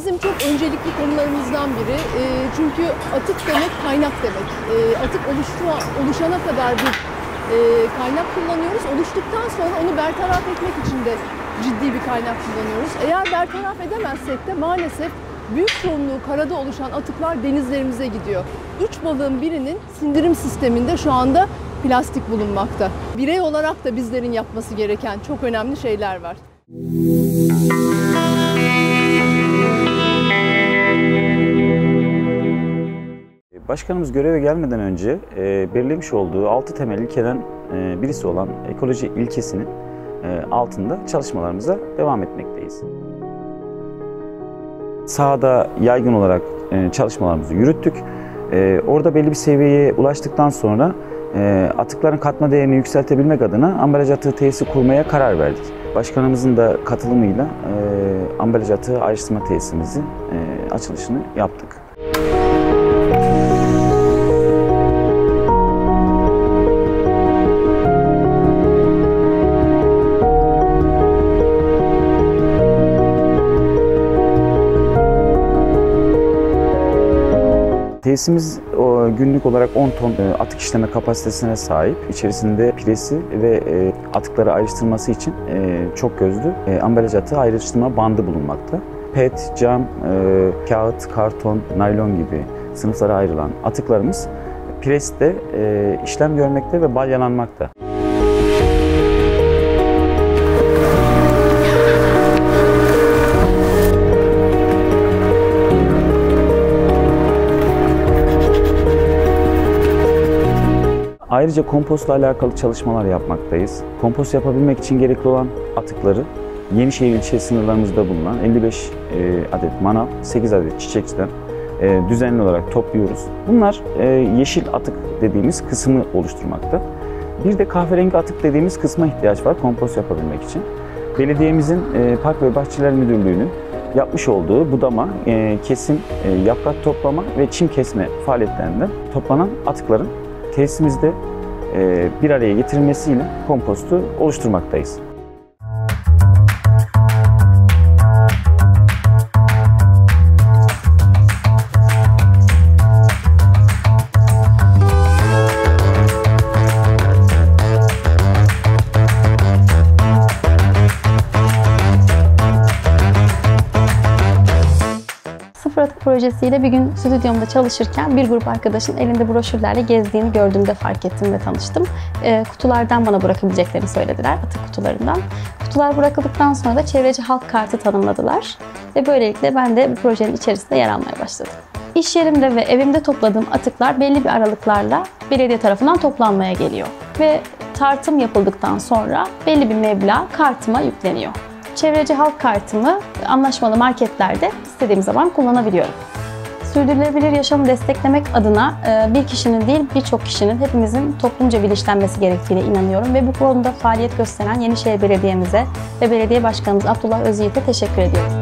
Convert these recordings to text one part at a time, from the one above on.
bizim çok öncelikli konularımızdan biri. Çünkü atık demek kaynak demek. Atık oluşana kadar bir kaynak kullanıyoruz. Oluştuktan sonra onu bertaraf etmek için de ciddi bir kaynak kullanıyoruz. Eğer bertaraf edemezsek de maalesef büyük çoğunluğu karada oluşan atıklar denizlerimize gidiyor. 3 balığın birinin sindirim sisteminde şu anda plastik bulunmakta. Birey olarak da bizlerin yapması gereken çok önemli şeyler var. Başkanımız göreve gelmeden önce belirlemiş olduğu 6 temel ilkeden birisi olan ekoloji ilkesinin altında çalışmalarımıza devam etmekteyiz. Sahada yaygın olarak çalışmalarımızı yürüttük. Orada belli bir seviyeye ulaştıktan sonra atıkların katma değerini yükseltebilmek adına ambalaj atığı tesisi kurmaya karar verdik. Başkanımızın da katılımıyla ambalaj atığı ayrıştırma tesisimizin açılışını yaptık. Tesisimiz günlük olarak 10 ton atık işleme kapasitesine sahip. İçerisinde piresi ve atıkları ayrıştırması için çok gözlü ambalaj atığı ayrıştırma bandı bulunmakta. PET, cam, kağıt, karton, naylon gibi sınıflara ayrılan atıklarımız pireste işlem görmekte ve balyalanmakta. Ayrıca kompostla alakalı çalışmalar yapmaktayız. Kompost yapabilmek için gerekli olan atıkları Yenişehir ilçe sınırlarımızda bulunan 55 adet manav, 8 adet çiçekçiden düzenli olarak topluyoruz. Bunlar yeşil atık dediğimiz kısmı oluşturmakta. Bir de kahverengi atık dediğimiz kısma ihtiyaç var kompost yapabilmek için. Belediyemizin Park ve Bahçeler Müdürlüğü'nün yapmış olduğu budama, kesim, yaprak toplama ve çim kesme faaliyetlerinden toplanan atıkların tesisimizde bir araya getirilmesiyle kompostu oluşturmaktayız. Sıfır Atık projesiyle bir gün stüdyomda çalışırken bir grup arkadaşın elinde broşürlerle gezdiğini gördüğümde fark ettim ve tanıştım. Kutulardan bana bırakabileceklerini söylediler, atık kutularından. Kutular bırakıldıktan sonra da çevreci halk kartı tanımladılar ve böylelikle ben de bu projenin içerisinde yer almaya başladım. İş yerimde ve evimde topladığım atıklar belli bir aralıklarla belediye tarafından toplanmaya geliyor ve tartım yapıldıktan sonra belli bir meblağ kartıma yükleniyor. Çevreci halk kartımı anlaşmalı marketlerde istediğim zaman kullanabiliyorum. Sürdürülebilir yaşamı desteklemek adına bir kişinin değil birçok kişinin, hepimizin toplumca bilinçlenmesi gerektiğine inanıyorum ve bu konuda faaliyet gösteren Yenişehir Belediye'mize ve Belediye Başkanımız Abdullah Özyiğit'e teşekkür ediyorum.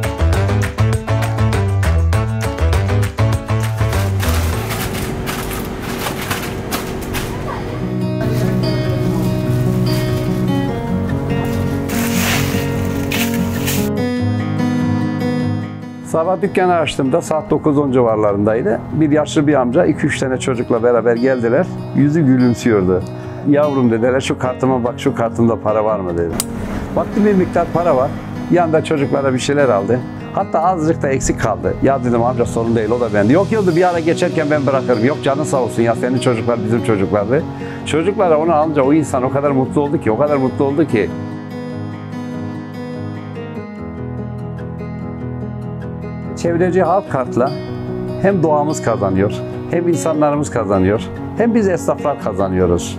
Sabah dükkanı açtığımda saat 9-10 civarlarındaydı. Bir yaşlı bir amca 2-3 tane çocukla beraber geldiler. Yüzü gülümsüyordu. "Yavrum" dediler, "şu kartıma bak, şu kartımda para var mı?" dedim. Baktım bir miktar para var. Yanında çocuklara bir şeyler aldı. Hatta azıcık da eksik kaldı. "Ya" dedim, "amca sorun değil, o da bende." "Yok yıldı, bir ara geçerken ben bırakırım." "Yok canın sağ olsun ya, senin çocuklar bizim çocuklardı." Çocuklara onu alınca o insan o kadar mutlu oldu ki, o kadar mutlu oldu ki. Çevreci halk kartla hem doğamız kazanıyor, hem insanlarımız kazanıyor, hem biz esnaflar kazanıyoruz.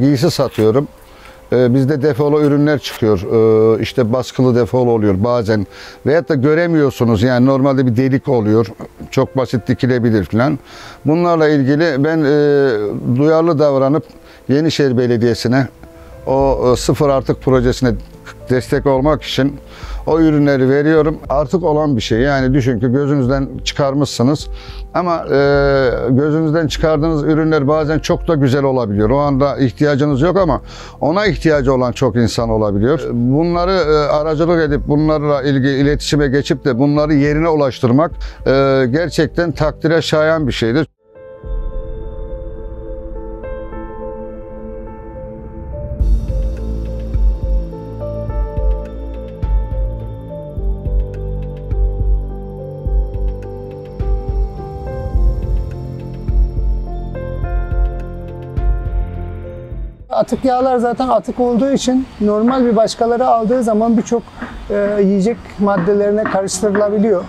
Giysi satıyorum. Bizde defolu ürünler çıkıyor, işte baskılı defolu oluyor bazen veyahut da göremiyorsunuz, yani normalde bir delik oluyor, çok basit dikilebilir falan. Bunlarla ilgili ben duyarlı davranıp Yenişehir Belediyesi'ne o Sıfır Artık projesine destek olmak için o ürünleri veriyorum. Artık olan bir şey. Yani düşün ki gözünüzden çıkarmışsınız ama gözünüzden çıkardığınız ürünler bazen çok da güzel olabiliyor. O anda ihtiyacınız yok ama ona ihtiyacı olan çok insan olabiliyor. Bunları aracılık edip bunlarla ilgili iletişime geçip de bunları yerine ulaştırmak gerçekten takdire şayan bir şeydir. Atık yağlar zaten atık olduğu için normal bir başkaları aldığı zaman birçok yiyecek maddelerine karıştırılabiliyor.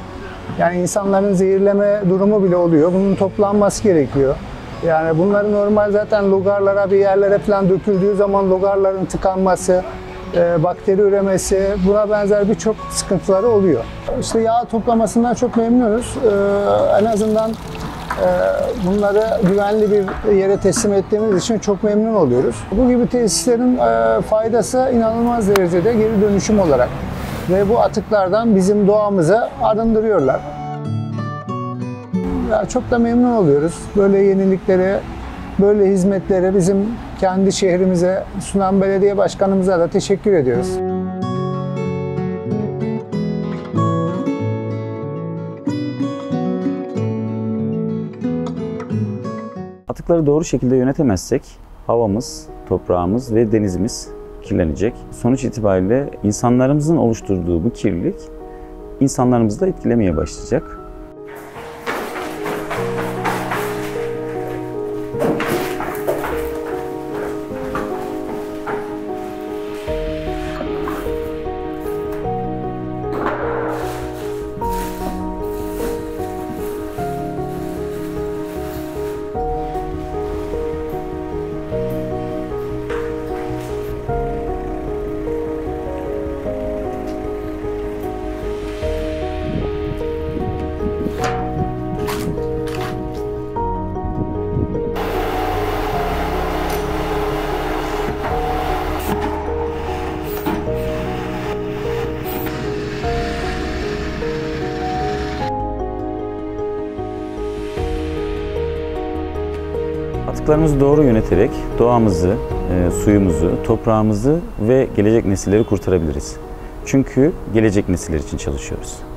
Yani insanların zehirleme durumu bile oluyor. Bunun toplanması gerekiyor. Yani bunları normal zaten logarlara, bir yerlere falan döküldüğü zaman logarların tıkanması, bakteri üremesi, buna benzer birçok sıkıntıları oluyor. İşte yağ toplamasından çok memnunuz. En azından bunları güvenli bir yere teslim ettiğimiz için çok memnun oluyoruz. Bu gibi tesislerin faydası inanılmaz derecede geri dönüşüm olarak ve bu atıklardan bizim doğamızı arındırıyorlar. Ya çok da memnun oluyoruz. Böyle yeniliklere, böyle hizmetlere bizim kendi şehrimize sunan belediye başkanımıza da teşekkür ediyoruz. Atıkları doğru şekilde yönetemezsek havamız, toprağımız ve denizimiz kirlenecek. Sonuç itibariyle insanlarımızın oluşturduğu bu kirlilik insanlarımızı da etkilemeye başlayacak. Atıklarımızı doğru yöneterek doğamızı, suyumuzu, toprağımızı ve gelecek nesilleri kurtarabiliriz. Çünkü gelecek nesiller için çalışıyoruz.